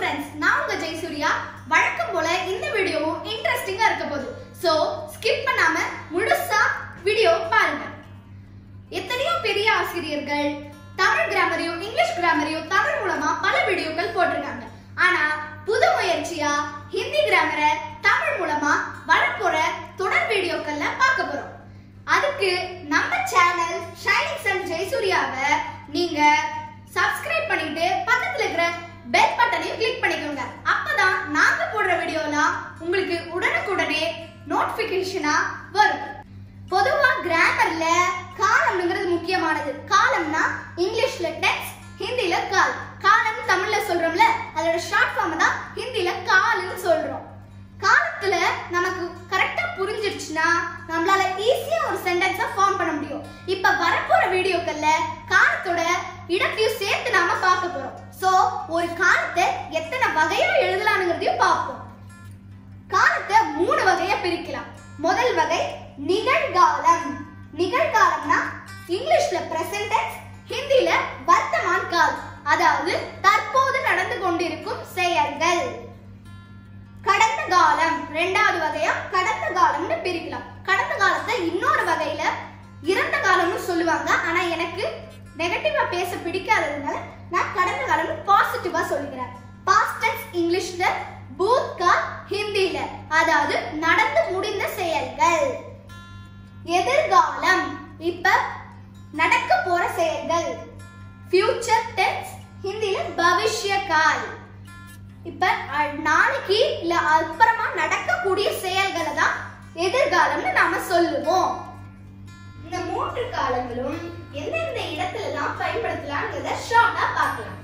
friends, நான் உங்க ஜெயசூர்யா. வழக்கம் போல இந்த வீடியோவும் இன்ட்ரஸ்டிங்கா இருக்க போகுது. சோ ஸ்கிப் பண்ணாம முழுசா வீடியோ பாருங்க. எத்தனையோ பெரிய ஆசிரியர்கள் தமிழ் கிராமரியோ இங்கிலீஷ் கிராமரியோ தமிழ் மூலமா பல வீடியோக்கள் போட்டிருக்காங்க. ஆனா புது முயற்சியா ஹிந்தி கிராமரை தமிழ் மூலமா வரப்போற தொடர் வீடியோக்கள்ல பார்க்க போறோம். அதுக்கு நம்ம சேனல் ஷைனிங் சன் ஜெயசூர்யாவை நீங்க சப்ஸ்கிரைப் பண்ணிட்டு பக்கத்துல இருக்கிற பெல் பட்டனையும் கிளிக் பண்ணிக்கோங்க. அப்பதான் நாங்க போடுற வீடியோலாம் உங்களுக்கு உடனுக்குடனே நோட்டிபிகேஷனா வரும். பொதுவா கிராமர்ல காலம்ங்கிறது முக்கியமானது. காலம்னா இங்கிலீஷ்ல டெக்ஸ்ட், ஹிந்தில கால். காலம் தமிழ்ல சொல்றோம்ல, அதோட ஷார்ட் ஃபார்ம் தான் ஹிந்தில கால்னு சொல்றோம். காலத்துல நமக்கு கரெக்டா புரிஞ்சிருச்சுனா நம்மளால ஈஸியா ஒரு சென்டென்ஸை ஃபார்ம் பண்ண முடியும். இப்ப வரப்போற வீடியோக்கள்ல காலத்தோட இடத்தையும் சேர்த்து நாம பார்க்க போறோம். சோ ஒரு காலத்தை எத்தனை வகையா எழுதலாம்ங்கிறதையும் பார்ப்போம். காலத்தை மூணு வகையா பிரிக்கலாம். முதல் வகை நிகழ்காலம். நிகழ்காலம்னா இங்கிலீஷ்ல பிரசன்ட் டென்ஸ், ஹிந்தியில வர்த்தமான் கால். அதாவது தற்போது நடந்து கொண்டிருக்கும் செயல்கள். கடந்த காலம் இரண்டாவது வகையா கடந்த காலம்னு பிரிக்கலாம். கடந்த காலத்தை இன்னொரு வகையில இறந்த காலம்னு சொல்லுவாங்க. ஆனா எனக்கு நெகட்டிவா பேச பிடிக்காததுனால நான் கடந்த காலம்னு பாசிட்டிவா சொல்லிக்கிறேன். பாஸ்ட் டென்ஸ் இங்கிலீஷ்ல, பூத்கால் ஹிந்தியில. அதாவது நடந்து முடிந்த செயல்கள். எதிர்காலம் இப்ப நடக்க போற செயல்கள். ஃபியூச்சர் டென்ஸ் ஹிந்தியில பவிஷ்ய கால். இப்ப நாளைக்கு இல்ல அப்புறமா நடக்கக்கூடிய செயல்களை தான் எதிர்காலம்னு நாம சொல்லுவோம். இந்த மூன்று காலங்களும் எந்தெந்த இடத்துல எல்லாம் பயன்படுத்தலாம்ன்றத ஷார்ட்டா பார்க்கலாம்.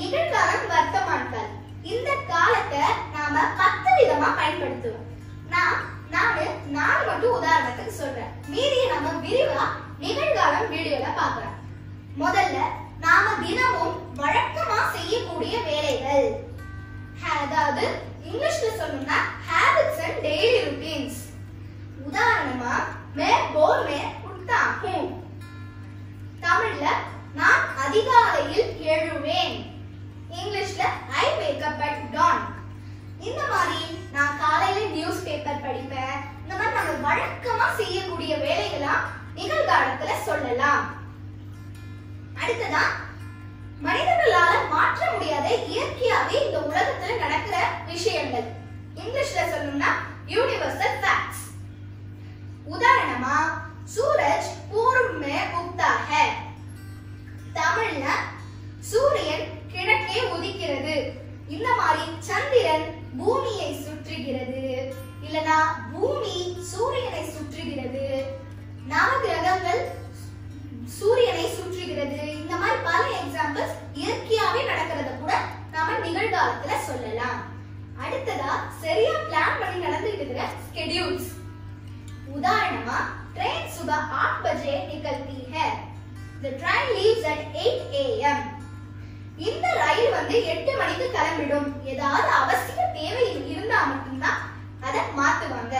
நிகழ்காலம் வர்த்தமான் கால். இந்த காலத்தை நாம 10 விதமா பயன்படுத்துவோம். நானு 4 மட்டும் உதாரணத்துக்கு சொல்றேன். மீதியை நம்ம விரிவா நிகழ்காலம் வீடியோல பார்க்கலாம். முதல்ல நாம தினமும் வழக்கமா செய்யக்கூடிய வேலைகள், அதாவது இங்கிலீஷ்ல சொல்லணும்னா habits and daily routines. உதாரணமா मैं भोर में उठता हूं. தமிழ்ல நான் அதிகாலையில் எழுவேன். இங்கிலீஷ்ல I wake up at dawn. இந்த மாதிரி நான் காலையில நியூஸ் பேப்பர் படிப்பேன். இந்த மாதிரி நம்ம வழக்கமா செய்யக்கூடிய வேலைகளை நிகழ்காலத்துல சொல்லலாம். அடுத்ததா மனிதர்களால மாற்ற முடியாத இயற்கையாவே இந்த உலகத்துல நடக்கிற விஷயங்கள். இங்கிலீஷ்ல சொல்லணும்னா யூனிவர்சல் ஃபேக்ட்ஸ். உதாரணமா சூரஜ் பூர்வ் में उगता है. தமிழ்ல சூரியன் கிழக்கே உதிக்கிறது. இந்த மாதிரி சந்திரன் பூமியை சுற்றுகிறது, இல்லனா பூமி சூரியனை சுற்றுகிறது. நவகிரகங்கள் சூரியனை சுற்றுகிறது. இந்த மாதிரி பல எக்ஸாம்பிள்ஸ் இயற்கையாவே நடக்கிறத கூட நாம நிகழ்காலத்துல சொல்லலாம். அடுத்ததா சரியா பிளான் பண்ணி நடந்துட்டு இருக்கிற ஸ்கெட்யூல்ஸ். உதாரணமா ட்ரெயின் सुबह 8 बजे निकलती है. The train leaves at 8 AM. இந்த ரயில் வந்து 8 மணிக்கு கிளம்பிடும். ஏதாவது அவசிய தேவை இருந்தா மட்டும்தான் அதை மாத்துவாங்க.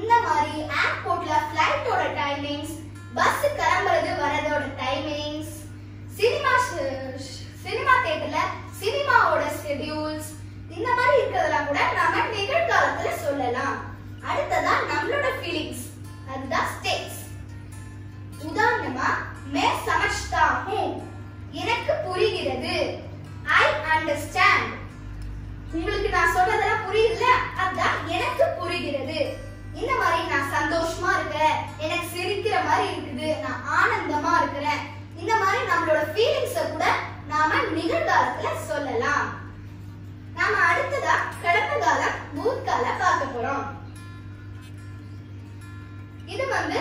இந்த மாதிரி ஏர்போர்ட்ல ஃளைட்டோட டைமிங்ஸ், பஸ் கிளம்புறது வரதோட டைமிங்ஸ், சினிமா தியேட்டர்ல சினிமாவோட ஷெட்யூல்ஸ், இந்த மாதிரி இருக்கிறதெல்லாம் கூட நாம நிகழ்காலத்துல சொல்லலாம். அடுத்ததா நம்மளோட ஃபீலிங்ஸ், அதுதான் ஸ்டேட்ஸ். உதாரணமா மே சமஜ்தா ஹூம். எனக்கு புரிகிறது. I understand. உங்களுக்கு நான் சொல்றதெல்லாம் புரியல, அதுதான் எனக்கு புரிகிறது. இந்த மாதிரி நான் சந்தோஷமா இருக்கிறேன், எனக்கு சிரிக்கிற மாதிரி இருக்குது, நான் ஆனந்தமா இருக்கிறேன். இந்த மாதிரி நம்மளோட ஃபீலிங்ஸ கூட நாம நிகழ்காலத்துல சொல்லலாம். நாம அடுத்ததா கடந்த காலம் பூத்கால பார்க்க போறோம். இது வந்து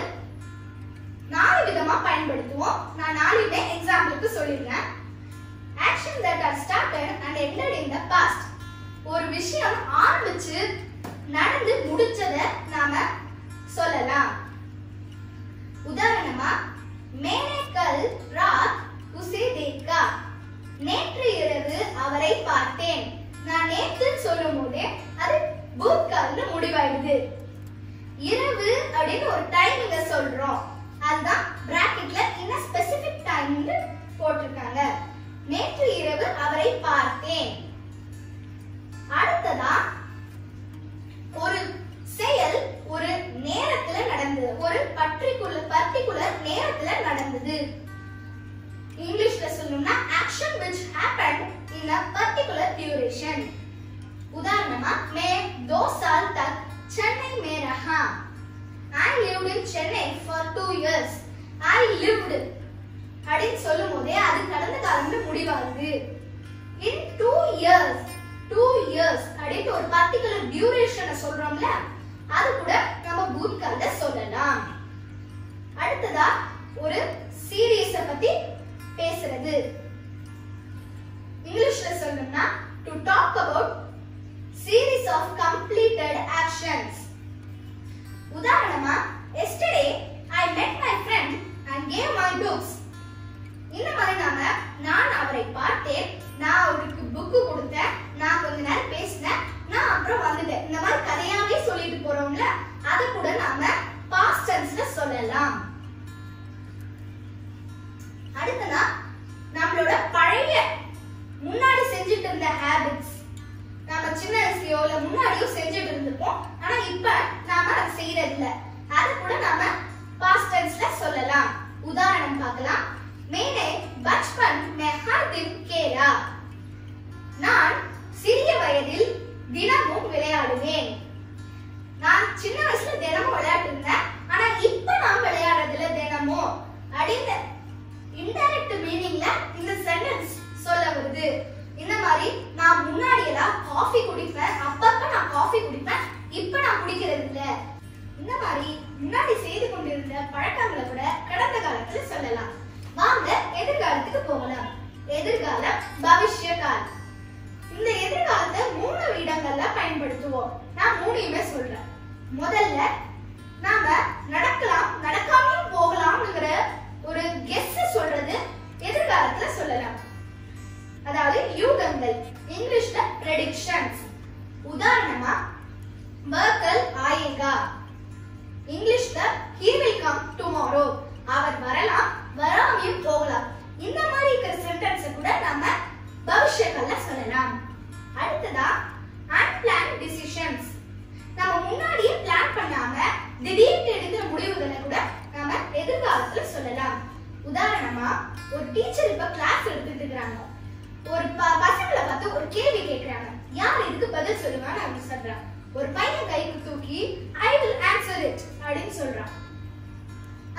4 விதமா பயன்படுத்துவோம். நான் 4 எக்ஸாம்பிளுக்கு சொல்லிடுறேன். Action that are started and ended in the past. ஒரு விஷயம் ஆரம்பிச்சு நடந்து முடிச்சதை நாம சொல்லலாம். உதாரணமா மேனே கல் ராத் உசே தேக்கா. நேற்று இரவு அவரை பார்த்தேன். நான் நேற்று சொல்லும்போது அது பூத்கால்னு முடிவாயிடுது. இரவு அப்படின்னு ஒரு டைமிங்க சொல்றோம். அதுதான் பிராக்கெட்ல இன்ன ஸ்பெசிபிக் டைம்னு போட்டிருக்காங்க. நேற்று இரவு அவரை பார்த்தேன். मतलब पर्टिकुलर ड्यूरेशन। उदाहरण, मैं 2 साल तक चेन्नई में रहा। I lived in Chennai for 2 years. I lived அப்படின்னு சொல்லும்போதே அது கடந்த காலத்துல முடிவாகுது। In 2 years, 2 years அப்படின்னு ஒரு particular duration சொல்றோம்ல, அது கூட நம்ம பூட்கால்ல சொல்லலாம்। அடுத்ததா ஒரு series பத்தி பேசுறது। இங்கிலீஷ்ல சொல்லணும்னா to talk about series of completed actions. உதாரணமா, yesterday I met my friend and gave my books. இந்த மாதிரி நாம நான் அவரை பார்த்தேன், நான் அவருக்கு book கொடுத்தேன், நான் கொஞ்ச நேரம் பேசினேன், நான் அப்புறம் வந்துட்டேன், இந்த மாதிரி கதையாவே சொல்லிட்டு போறோம்ல, அது கூட நாம past tenseல சொல்லலாம்। அடுத்ததா நம்மளோட பழைய முன்னாடி செஞ்சிட்டு இருந்த habits, நாம சின்ன வயசுலயோ இல்ல முன்னாடியோ செஞ்சிட்டு இருந்துப்போம், ஆனா இப்ப நாம அதை செய்யறது இல்ல, அது கூட நாம past tenseல சொல்லலாம்। உதாரணம் பார்க்கலாம், मैंने बचपन में हर दिन खेला। நான் சிறிய வயதில் தினமும் விளையாடுவேன்। நான் சின்ன வயசுல தினமும் விளையாடுறேன், ஆனா இப்போ நான் விளையாடுறது இல்ல தினமும்। அடிங்க இன்டைரக்ட் மீனிங்ல இந்த சென்டென்ஸ் சொல்ல வருது। இந்த மாதிரி நான் முன்னாடி எல்லாம் காபி குடிப்பேன், அப்பப்ப நான் காபி குடிப்பேன், இப்போ நான் குடிக்கிறது இல்ல। இந்த மாதிரி முன்னாடி செய்து கொண்டிருந்த பழக்கங்களை கூட கடந்த காலத்துல சொல்லலாம்। வாங்க எதிர்காலத்துக்கு போகலாம்। எதிர்காலம் भविष्य काल। இந்த எதிர்காலத்தை 3 இடங்கள்ல பயன்படுத்துவோம், நான் 3யுமே சொல்றேன்। முதல்ல நாம நடக்கலாம் நடக்காமலும் போகலாம்ங்கற ஒரு கெஸ் சொல்றது எதிர்காலத்துல சொல்லலாம், அதாவது யூகங்கள், இங்கிலீஷ்ல predictions। உதாரணமா, Merkel आएगा, இங்கிலீஷ்ல he will come tomorrow, அவர் வரலாம் வராமையும் போகலாம்। இந்த மாதிரி இருக்கிற சென்டென்ஸ் கூட நம்ம பவிஷ்யகால சொல்லலாம்। அடுத்ததா unplanned decisions, நம்ம முன்னாடியே பிளான் பண்ணாம திடீர்னு எடுக்கிற முடிவுகளை கூட நாம எதிர்காலத்துல சொல்லலாம்। உதாரணமா, ஒரு டீச்சர் இப்ப கிளாஸ் எடுத்துட்டு இருக்காங்க, ஒரு பசங்களை பார்த்து ஒரு கேள்வி கேக்குறாங்க, யார் இதுக்கு பதில் சொல்லுவான்னு அவங்க சொல்றாங்க। ஒரு பையன் கையை தூக்கி I will answer it அப்படின்னு சொல்றான்।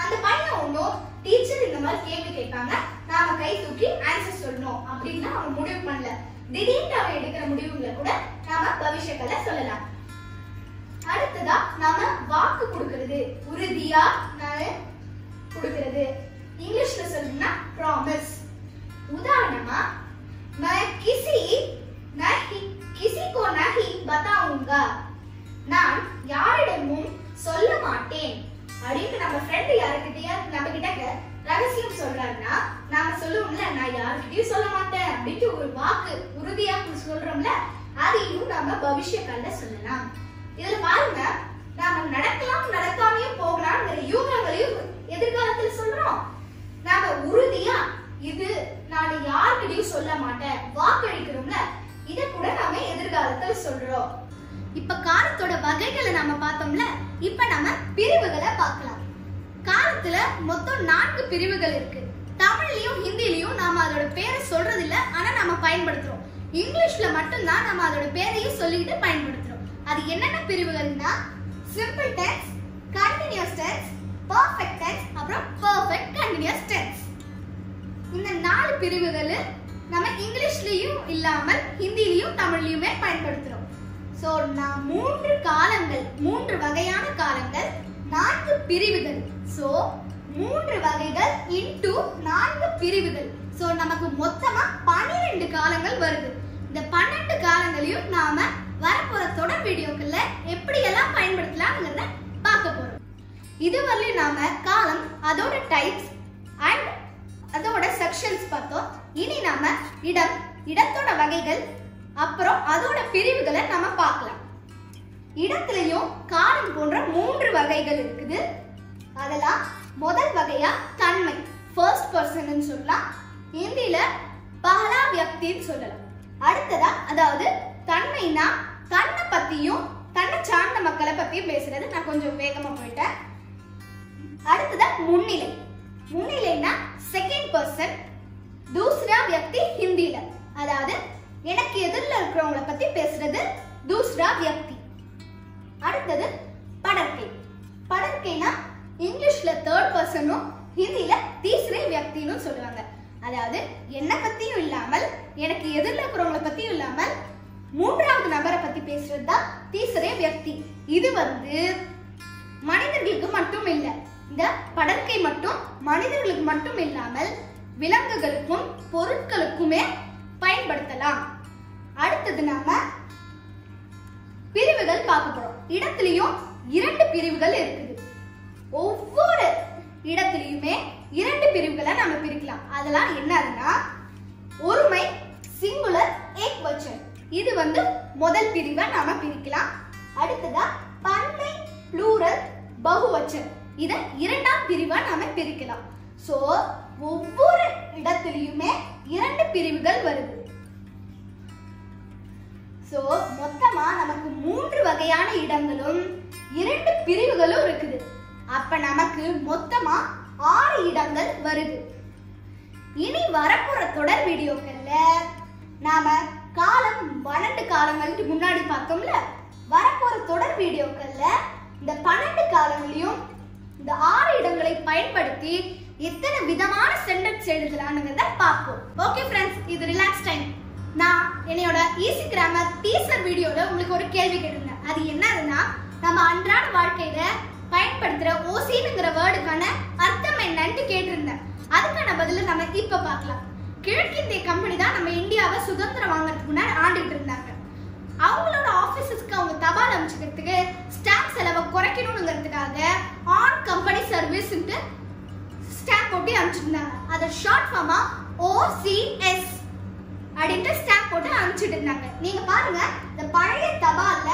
அந்த பையன் ஒண்ணு டீச்சர் இந்த மாதிரி கேள்வி கேட்பாங்க, நாம கை தூக்கி ஆன்சர் சொல்லணும் அப்படினா அவன் முடிவு பண்ணல, திடீர்னு அவன் எடுக்கிற முடிவுகளை கூட நாம பவிஷ்யகால சொல்லலாம்। அடுத்ததா நாம வாக்கு கொடுக்கிறது, உறுதியா நாம கொடுக்கிறது, இங்கிலீஷ்ல சொல்லணும்னா promise। உதாரணமா, मैं किसी को नहीं बताऊंगा, நான் யாரிடமும் சொல்ல மாட்டேன் அப்படின்னு நம்ம ஃப்ரெண்ட் யார்கிட்டயா நம்மகிட்ட ரகசியம் சொல்றாருன்னா நாம சொல்லுவோம்ல, நான் யார்கிட்டயும் சொல்ல மாட்டேன் அப்படிட்டு ஒரு வாக்கு உறுதியா சொல்றோம்ல, அதையும் நாம பவிஷ்யகால சொல்லலாம்। இதுல பாருங்க, நாம நடக்கலாம் நடக்காமையும் போகலாம்ங்கற யூகங்களையும் எதிர்காலத்துல சொல்றோம்। நாம உறுதியா இது நான் யார்கிட்டயும் சொல்ல மாட்டேன் வாக்களிக்கிறோம்ல, இத கூட நாம எதிர்காலத்துல சொல்றோம்। இப்ப காரத்தோட வகைகளை நாம பார்த்தோம்ல, இப்ப நம்ம பிரிவுகளை பார்க்கலாம்। காரத்துல மொத்தம் 4 பிரிவுகள் இருக்கு। தமிழ்லயும் ஹிந்திலயும் நாம அதோட பேரை சொல்றது இல்ல, ஆனா நாம பயன்படுத்துறோம்। இங்கிலீஷ்ல மட்டும் தான் நாம அதோட பேரையும் சொல்லிட்டு பயன்படுத்துறோம்। அது என்னென்ன பிரிவுகள்னா simple tense, continuous tense, perfect tense, அப்புறம் பெர்ஃபெக்ட் கண்டினியூஸ் டென்ஸ்। இந்த 4 பிரிவுகள் நம்ம இங்கிலீஷ்லயும் இல்லாமல் ஹிந்திலயும் தமிழ்லயுமே பயன்படுத்துறோம்। சோ நான் 3 காலங்கள், 3 வகையான காலங்கள், 4 பிரிவுகள்। சோ 3 வகைகள் இன்டு 4 பிரிவுகள், சோ நமக்கு மொத்தமா 12 காலங்கள் வருது। இந்த 12 காலங்களையும் நாம வரப்போற தொடர் வீடியோக்குள்ள எப்படி எல்லாம் பயன்படுத்தலாம்ங்கறத பார்க்க போறோம்। இதுவரை நாம காலம், அதோட டைப்ஸ் அண்ட் அதோட செக்ஷன்ஸ் பார்த்தோம்। இனி நாம இடம், இடத்தோட வகைகள், அப்புறம் அதோட பிரிவுகளை நாம பார்க்கலாம்। இடத்திலையும் காலம் போன்ற 3 வகைகள் இருக்குது। அதெல்லாம் முதல் வகையா தன்மை, first person ன்னு சொல்லலாம், ஹிந்தியில பஹலா வியக்தின்னு சொல்லலாம்। அடுத்ததா அதாவது தன்மைனா தன்னை பத்தியும் தன்னை சார்ந்த மக்களை பத்தியும் பேசுறது, நான் கொஞ்சம் வேகமா போயிட்டேன்। அடுத்ததா முன்னிலை, முன்னிலைனா செகண்ட் person, दूसरा व्यक्ति ஹிந்தியில, அதாவது பத்தி பேசுறது दूसरा व्यक्ति. அடுத்து படர்க்கை. படர்க்கைனா இங்கிலீஷ்ல third person னும் ஹிந்தியில तीसरे व्यक्ति னும் சொல்லுவாங்க. அதாவது என்ன பத்தியும் இல்லாமல் எனக்கு எதிரில இருக்கறவங்கள பத்தியும் இல்லாமல் மூன்றாவது நபரை பத்தி பேசுறது தான் तीसरे व्यक्ति. இது வந்து மனிதர்களுக்கு மட்டும் இல்ல. இந்த படர்க்கை மட்டும் மனிதர்களுக்கு மட்டும் இல்லாமல் விலங்குகளுக்கும் பொருட்களுக்குமே பயன்படுத்தலாம். அடுத்து நாம பிரிவுகள் பார்க்க போறோம். இடத்திலயும் இரண்டு பிரிவுகள் இருக்குது. ஒவ்வொரு இடத்திலயுமே இரண்டு பிரிவுகளை நாம பிரிக்கலாம். அதெல்லாம் என்னன்னா ஒருமை, சிங்குலர், ஏக்வச்சன். இது வந்து முதல் பிரிவை நாம பிரிக்கலாம். அடுத்ததா பன்மை, ப்ளூரல், பகுவச்சன். இத இரண்டாம் பிரிவை நாம பிரிக்கலாம். சோ ஒவ்வொரு இடத்திலயுமே இரண்டு பிரிவுகள் வருது. சோ மொத்தமா நமக்கு மூன்று வகையான இடங்களும் இரண்டு பிரிவுகளும் இருக்குது. அப்ப நமக்கு மொத்தமா 6 இடங்கள் வருது. இனி வரப்போற தொடர் வீடியோக்கள்ல நாம காலம் பன்னெண்டு காலங்களுக்கு முன்னாடி பார்த்தோம்ல, வரப்போற தொடர் வீடியோக்கள்ல இந்த 12 காலங்களையும் இந்த 6 இடங்களை பயன்படுத்தி எத்தனை விதமான சென்டென்ஸ் எழுதலாம்ங்கறத பார்ப்போம். ஓகே फ्रेंड्स, இது ரிலாக்ஸ் டைம். நான் என்னோட ஈஸி கிராமர் டீசர் வீடியோல உங்களுக்கு ஒரு கேள்வி கேட்டிருந்தேன். அது என்னன்னா நம்ம அன்றாட வாழ்க்கையில பயன்படுத்துற ஓசின்ங்கற வேர்டுக்கான அர்த்தம் என்னன்னு கேட்டிருந்தேன். அதுக்கான பதில நம்ம இப்ப பார்க்கலாம். கிழக்கிந்திய கம்பெனி தான் நம்ம இந்தியாவை சுதந்திரம் வாங்குறதுக்கு முன்னாடி ஆண்டிட்டு இருந்தாங்க. அவங்களோட ஆபீசஸ்க்கு அவங்க தபால் அனுப்பிச்சுக்கிறதுக்கு ஸ்டாம்ப் செலவை குறைக்கணும்ங்கிறதுக்காக ஆன் கம்பெனி சர்வீஸ்ன்னு ஸ்டாம்ப் போட்டு அனுப்பிச்சிருந்தாங்க. அதை ஷார்ட் ஃபார்மா OCS அப்படின்ற ஸ்டாம்ப் போட்டு அனுப்பிச்சிட்டு இருந்தாங்க. நீங்க பாருங்க, இந்த பழைய தபால்ல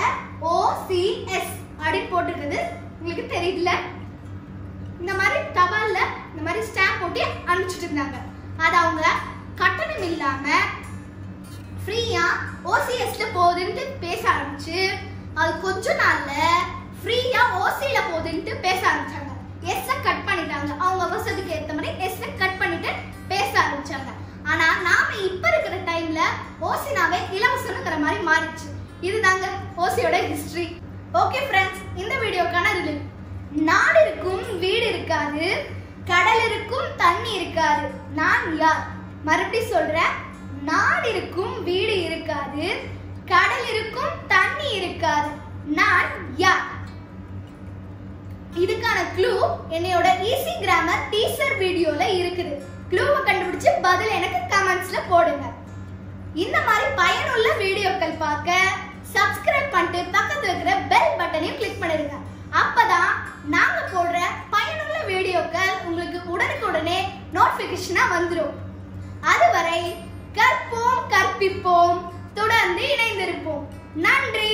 OCS அப்படி போட்டுருக்குது. உங்களுக்கு தெரியல? இந்த மாதிரி தபால்ல இந்த மாதிரி ஸ்டாம்ப் போட்டு அனுப்பிச்சிட்டு இருந்தாங்க. அது அவங்க கட்டணம் இல்லாம ஃப்ரீயா OCSல போகுதுன்னு பேச ஆரம்பிச்சு, அது கொஞ்ச நாள்ல ஃப்ரீயா OCல போகுதுன்னு பேச ஆரம்பிச்சாங்க. எஸ் கட் பண்ணிட்டாங்க. அவங்க அவசரத்துக்கு ஏற்ற மாதிரி எஸ் கட் பண்ணிட்டு பேச ஆரம்பிச்சாங்க. ஆனா நாம இப்ப இருக்கிற டைம்ல ஓசினாவே இலவசம்ங்கற மாதிரி மாறிச்சு. இதுதாங்க ஓசியோட ஹிஸ்டரி. ஓகே फ्रेंड्स, இந்த வீடியோக்கான ரிலீவ். நாடு இருக்கும் வீடு இருக்காது, கடல் இருக்கும் தண்ணி இருக்காது, நான் யார்? மறுபடியும் சொல்றேன், நாடு இருக்கும் வீடு இருக்காது, கடல் இருக்கும் தண்ணி இருக்காது, நான் யார்? இதுக்கான க்ளூ என்னோட ஈஸி கிராமர் டீசர் வீடியோல இருக்குது. க்ளூவை கண்டுபிடிச்சு பதில் எனக்கு கமெண்ட்ஸ்ல போடுங்க. இந்த மாதிரி பயனுள்ள வீடியோக்கள் பார்க்க சப்ஸ்கிரைப் பண்ணிட்டு பக்கத்துல இருக்கிற பெல் பட்டனையும் கிளிக் பண்ணிடுங்க. அப்பதான் நாங்க போடுற பயனுள்ள வீடியோக்கள் உங்களுக்கு உடனுக்குடனே நோட்டிபிகேஷனா வந்துடும். அதுவரை கற்போம், கற்பிப்போம், தொடர்ந்து இணைந்திருப்போம். நன்றி.